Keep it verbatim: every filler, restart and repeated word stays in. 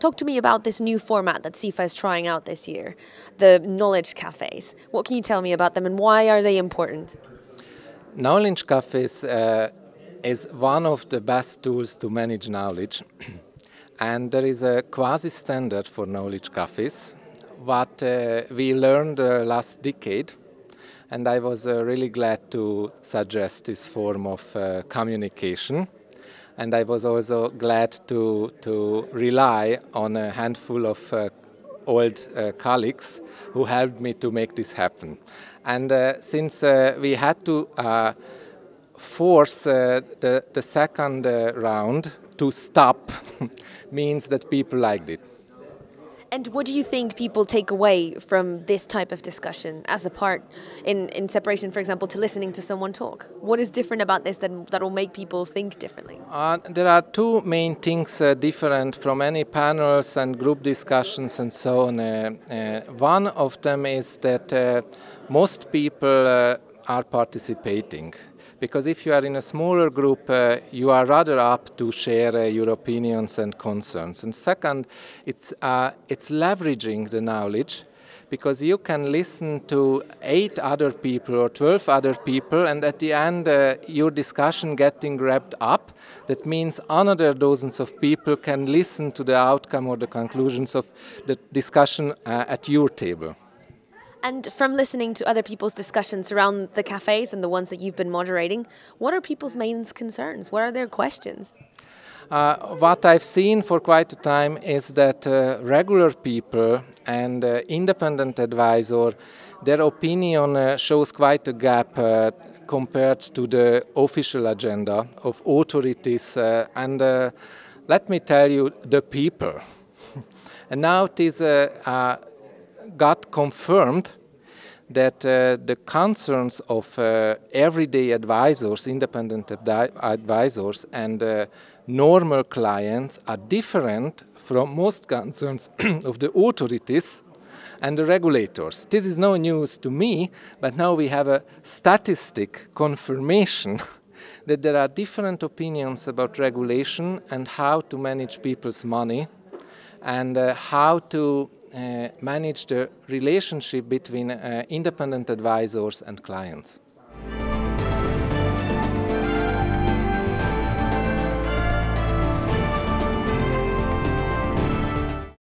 Talk to me about this new format that CIFA is trying out this year, the knowledge cafes. What can you tell me about them and why are they important? Knowledge cafes uh, is one of the best tools to manage knowledge. And there is a quasi-standard for knowledge cafes, what uh, we learned uh, last decade. And I was uh, really glad to suggest this form of uh, communication. And I was also glad to, to rely on a handful of uh, old uh, colleagues who helped me to make this happen. And uh, since uh, we had to uh, force uh, the, the second uh, round to stop, means that people liked it. And what do you think people take away from this type of discussion as a part in, in separation, for example, to listening to someone talk? What is different about this that, that will make people think differently? Uh, there are two main things uh, different from any panels and group discussions and so on. Uh, uh, one of them is that uh, most people uh, are participating. Because if you are in a smaller group, uh, you are rather up to share uh, your opinions and concerns. And second, it's, uh, it's leveraging the knowledge, because you can listen to eight other people or twelve other people, and at the end, uh, your discussion getting wrapped up. That means another dozens of people can listen to the outcome or the conclusions of the discussion uh, at your table. And from listening to other people's discussions around the cafes and the ones that you've been moderating, what are people's main concerns? What are their questions? Uh, what I've seen for quite a time is that uh, regular people and uh, independent advisor, their opinion uh, shows quite a gap uh, compared to the official agenda of authorities. Uh, and uh, let me tell you, the people. And now it is a uh, uh, got confirmed that uh, the concerns of uh, everyday advisors, independent ad advisors and uh, normal clients are different from most concerns of the authorities and the regulators. This is no news to me, but now we have a statistic confirmation that there are different opinions about regulation and how to manage people's money and uh, how to Uh, manage the relationship between uh, independent advisors and clients.